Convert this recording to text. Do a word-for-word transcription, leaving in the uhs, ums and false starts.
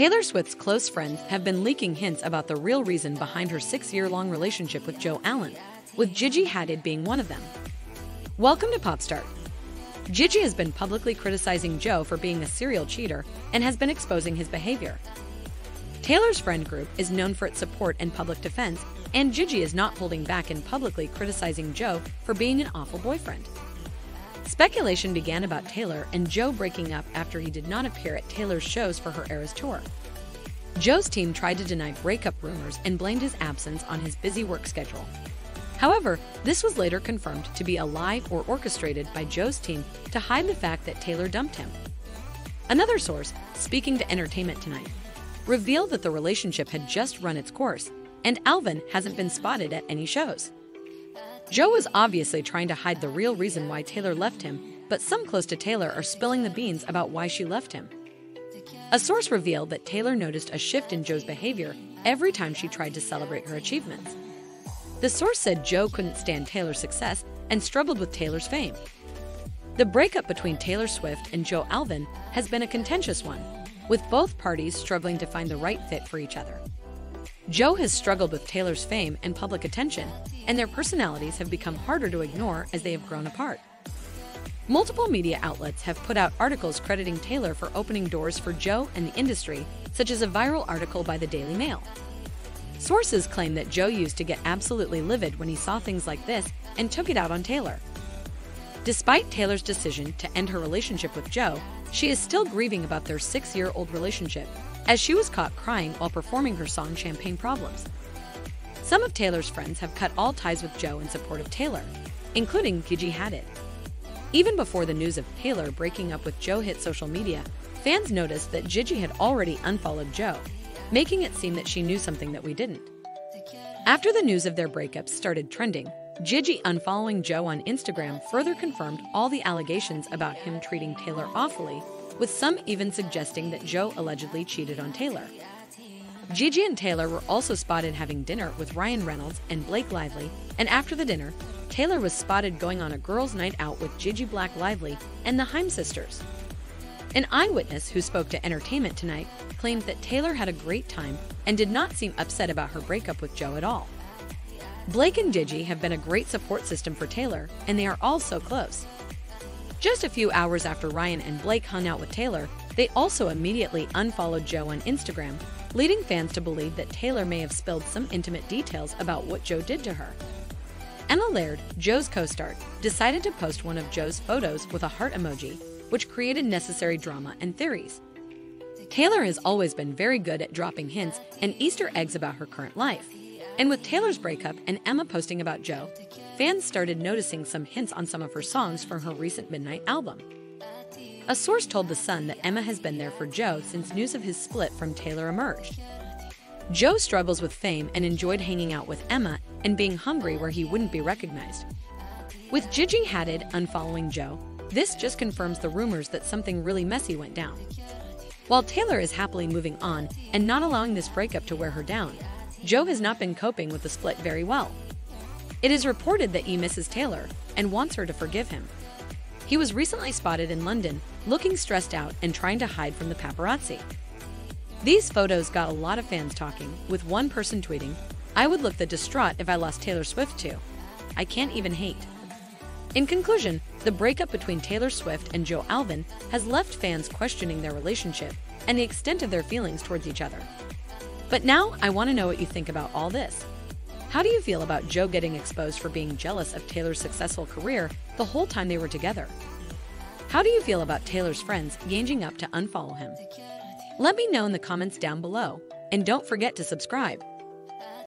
Taylor Swift's close friends have been leaking hints about the real reason behind her six-year-long relationship with Joe Alwyn, with Gigi Hadid being one of them. Welcome to Popstart. Gigi has been publicly criticizing Joe for being a serial cheater and has been exposing his behavior. Taylor's friend group is known for its support and public defense, and Gigi is not holding back in publicly criticizing Joe for being an awful boyfriend. Speculation began about Taylor and Joe breaking up after he did not appear at Taylor's shows for her Eras Tour. Joe's team tried to deny breakup rumors and blamed his absence on his busy work schedule. However, this was later confirmed to be a lie or orchestrated by Joe's team to hide the fact that Taylor dumped him. Another source, speaking to Entertainment Tonight, revealed that the relationship had just run its course, and Alwyn hasn't been spotted at any shows. Joe was obviously trying to hide the real reason why Taylor left him, but some close to Taylor are spilling the beans about why she left him. A source revealed that Taylor noticed a shift in Joe's behavior every time she tried to celebrate her achievements. The source said Joe couldn't stand Taylor's success and struggled with Taylor's fame. The breakup between Taylor Swift and Joe Alwyn has been a contentious one, with both parties struggling to find the right fit for each other. Joe has struggled with Taylor's fame and public attention, and their personalities have become harder to ignore as they have grown apart. Multiple media outlets have put out articles crediting Taylor for opening doors for Joe and the industry, such as a viral article by The Daily Mail. Sources claim that Joe used to get absolutely livid when he saw things like this and took it out on Taylor. Despite Taylor's decision to end her relationship with Joe, she is still grieving about their six-year-old relationship, as she was caught crying while performing her song Champagne Problems. Some of Taylor's friends have cut all ties with Joe in support of Taylor, including Gigi Hadid. Even before the news of Taylor breaking up with Joe hit social media, fans noticed that Gigi had already unfollowed Joe, making it seem that she knew something that we didn't. After the news of their breakup started trending, Gigi unfollowing Joe on Instagram further confirmed all the allegations about him treating Taylor awfully, with some even suggesting that Joe allegedly cheated on Taylor. Gigi and Taylor were also spotted having dinner with Ryan Reynolds and Blake Lively, and after the dinner, Taylor was spotted going on a girls' night out with Gigi, Blake Lively, and the Haim sisters. An eyewitness who spoke to Entertainment Tonight claimed that Taylor had a great time and did not seem upset about her breakup with Joe at all. Blake and Gigi have been a great support system for Taylor, and they are all so close. Just a few hours after Ryan and Blake hung out with Taylor, they also immediately unfollowed Joe on Instagram, leading fans to believe that Taylor may have spilled some intimate details about what Joe did to her. Emma Laird, Joe's co-star, decided to post one of Joe's photos with a heart emoji, which created necessary drama and theories. Taylor has always been very good at dropping hints and Easter eggs about her current life. And with Taylor's breakup and Emma posting about Joe, fans started noticing some hints on some of her songs from her recent Midnight album. A source told The Sun that Emma has been there for Joe since news of his split from Taylor emerged. Joe struggles with fame and enjoyed hanging out with Emma and being hungry where he wouldn't be recognized. With Gigi Hadid unfollowing Joe, this just confirms the rumors that something really messy went down. While Taylor is happily moving on and not allowing this breakup to wear her down, Joe has not been coping with the split very well. It is reported that he misses Taylor and wants her to forgive him. He was recently spotted in London, looking stressed out and trying to hide from the paparazzi. These photos got a lot of fans talking, with one person tweeting, "I would look the distraught if I lost Taylor Swift too. I can't even hate." In conclusion, the breakup between Taylor Swift and Joe Alwyn has left fans questioning their relationship and the extent of their feelings towards each other. But now, I want to know what you think about all this. How do you feel about Joe getting exposed for being jealous of Taylor's successful career the whole time they were together? How do you feel about Taylor's friends ganging up to unfollow him? Let me know in the comments down below, and don't forget to subscribe.